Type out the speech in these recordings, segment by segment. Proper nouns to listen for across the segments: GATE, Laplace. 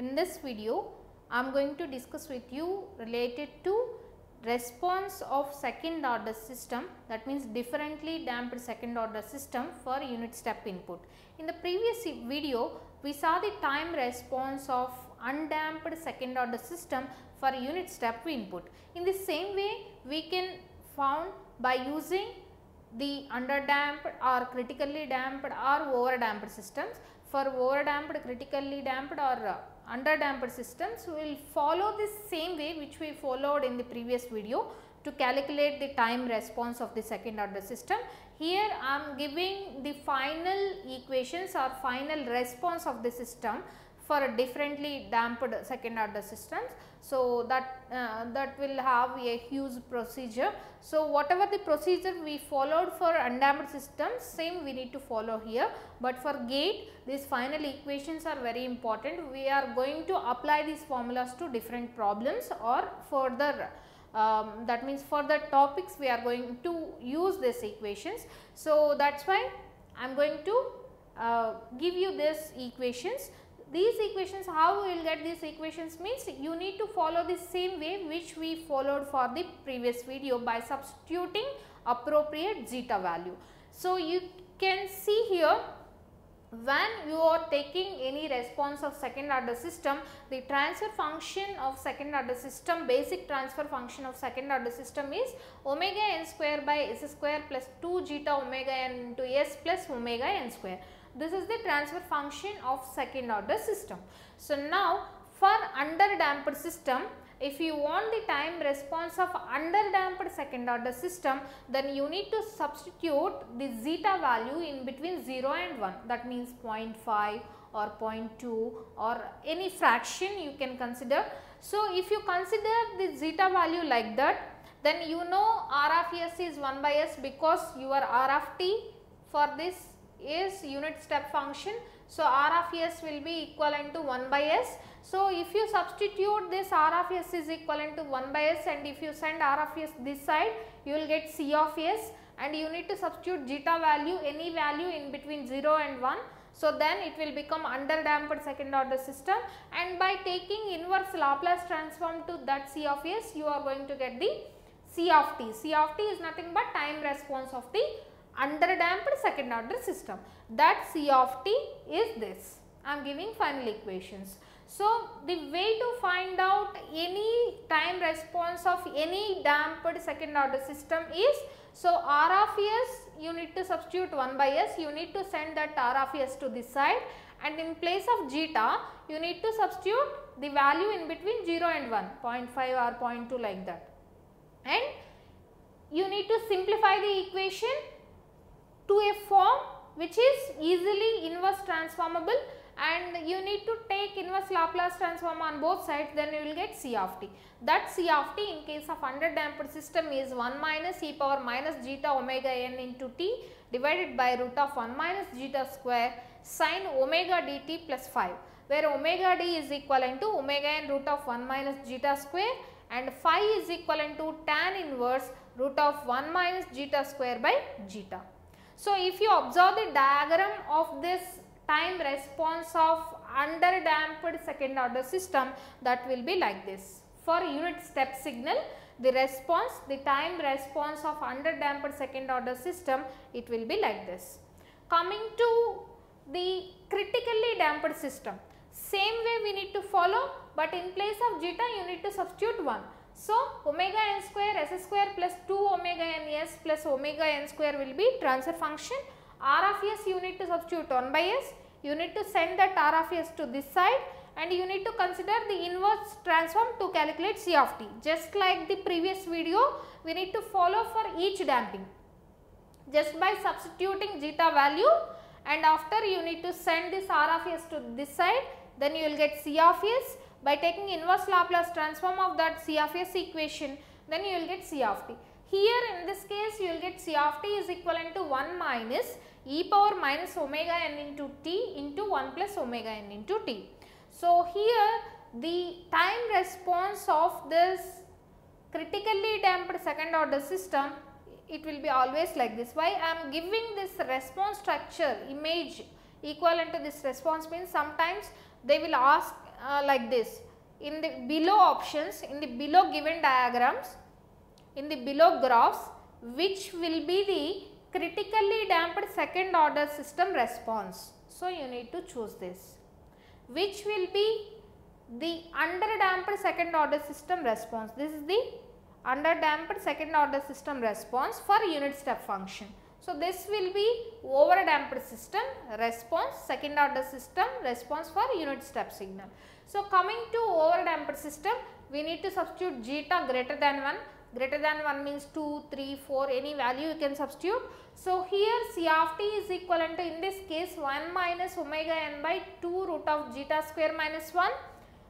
In this video, I am going to discuss with you related to response of second order system, that means differently damped second order system for unit step input. In the previous video, we saw the time response of undamped second order system for unit step input. In the same way, we can found by using the underdamped or critically damped or overdamped systems. For overdamped, critically damped or underdamped systems, we will follow the same way which we followed in the previous video to calculate the time response of the second order system. Here I am giving the final equations or final response of the system for a differently damped second order systems. So, that will have a huge procedure. So, whatever the procedure we followed for undamped systems, same we need to follow here. But for GATE, these final equations are very important. We are going to apply these formulas to different problems or further, that means further topics we are going to use these equations. So, that is why I am going to give you these equations. These equations, how we will get these equations means you need to follow the same way which we followed for the previous video by substituting appropriate zeta value. So, you can see here, when you are taking any response of second order system, the transfer function of second order system, basic transfer function of second order system is omega n square by s square plus 2 zeta omega n into s plus omega n square. This is the transfer function of second order system. So, now for underdamped system, if you want the time response of underdamped second order system, then you need to substitute the zeta value in between 0 and 1, that means 0.5 or 0.2 or any fraction you can consider. So, if you consider the zeta value like that, then you know R of s is 1 by s because your R of t for this is unit step function. So, R of s will be equivalent to 1 by s. So, if you substitute this R of s is equivalent to 1 by s and if you send R of s this side, you will get C of s and you need to substitute zeta value, any value in between 0 and 1. So, then it will become underdamped second order system, and by taking inverse Laplace transform to that C of s, you are going to get the C of t. C of t is nothing but time response of the underdamped second order system. That C of t is this. I am giving final equations. So, the way to find out any time response of any damped second order system is, so R of s you need to substitute 1 by s, you need to send that R of s to this side, and in place of zeta you need to substitute the value in between 0 and 1, 0.5 or 0.2 like that, and you need to simplify the equation to a form which is easily inverse transformable, and you need to take inverse Laplace transform on both sides, then you will get C of t. That C of t in case of underdamped system is 1 minus e power minus zeta omega n into t divided by root of 1 minus zeta square sin omega dt plus 5, where omega d is equivalent to omega n root of 1 minus zeta square and phi is equivalent to tan inverse root of 1 minus zeta square by zeta. So, if you observe the diagram of this time response of underdamped second order system, that will be like this. For unit step signal, the response, the time response of underdamped second order system, it will be like this. Coming to the critically damped system, same way we need to follow, but in place of zeta you need to substitute 1. So, omega n square s square plus 2 omega n s plus omega n square will be transfer function. R of s you need to substitute 1 by s, you need to send that R of s to this side, and you need to consider the inverse transform to calculate C of t. Just like the previous video, we need to follow for each damping just by substituting zeta value, and after you need to send this R of s to this side, then you will get C of s. By taking inverse Laplace transform of that C of s equation, then you will get C of t. Here in this case you will get C of t is equivalent to 1 minus e power minus omega n into t into 1 plus omega n into t. So, here the time response of this critically damped second order system, it will be always like this. Why I am giving this response structure image equivalent to this response means sometimes they will ask like this. In the below options, in the below given diagrams, in the below graphs, which will be the critically damped second order system response. So, you need to choose this. Which will be the under damped second order system response. This is the under damped second order system response for unit step function. So, this will be over damped system response, second order system response for unit step signal. So, coming to over damped system, we need to substitute zeta greater than 1. Greater than 1 means 2, 3, 4, any value you can substitute. So, here C of t is equivalent to, in this case, 1 minus omega n by 2 root of zeta square minus 1,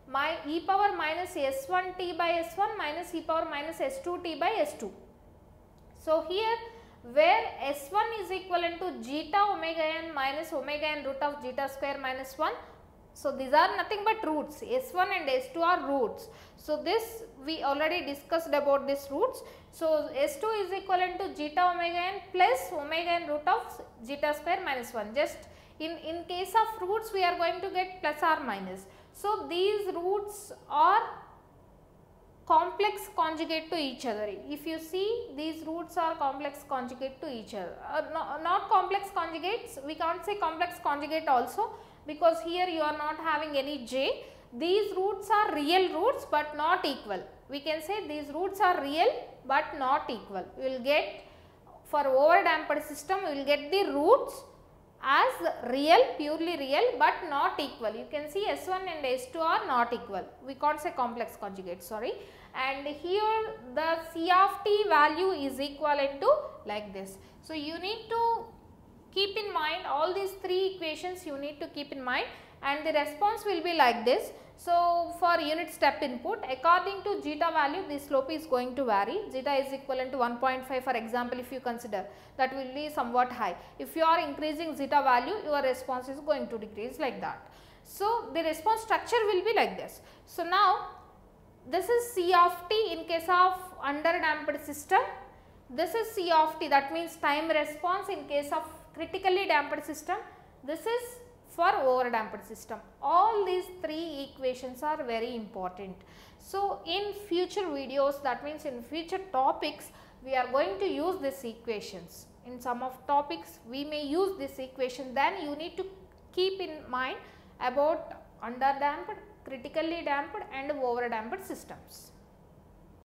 my e power minus s1 t by s1 minus e power minus s2 t by s2. So, here where s1 is equivalent to zeta omega n minus omega n root of zeta square minus 1. So, these are nothing but roots, S1 and S2 are roots. So, this we already discussed about these roots. So, S2 is equivalent to zeta omega n plus omega n root of zeta square minus 1. Just in case of roots, we are going to get plus or minus. So, these roots are complex conjugate to each other. If you see, these roots are complex conjugate to each other. Not complex conjugates, we can't say complex conjugate also, because here you are not having any j. These roots are real roots but not equal. We can say these roots are real but not equal. We will get, for over damped system, we will get the roots as real, purely real but not equal. You can see S1 and S2 are not equal. We can't say complex conjugate, sorry. And here the C of t value is equivalent to like this. So, you need to keep in mind all these three equations, you need to keep in mind, and the response will be like this. So, for unit step input, according to zeta value, the slope is going to vary. Zeta is equivalent to 1.5, for example, if you consider, that will be somewhat high. If you are increasing zeta value, your response is going to decrease like that. So, the response structure will be like this. So, now this is C of t in case of under damped system. This is C of t, that means time response in case of critically damped system. This is for over damped system. All these three equations are very important. So, in future videos, that means in future topics, we are going to use these equations. In some of topics, we may use this equation. Then you need to keep in mind about under damped, critically damped and over damped systems.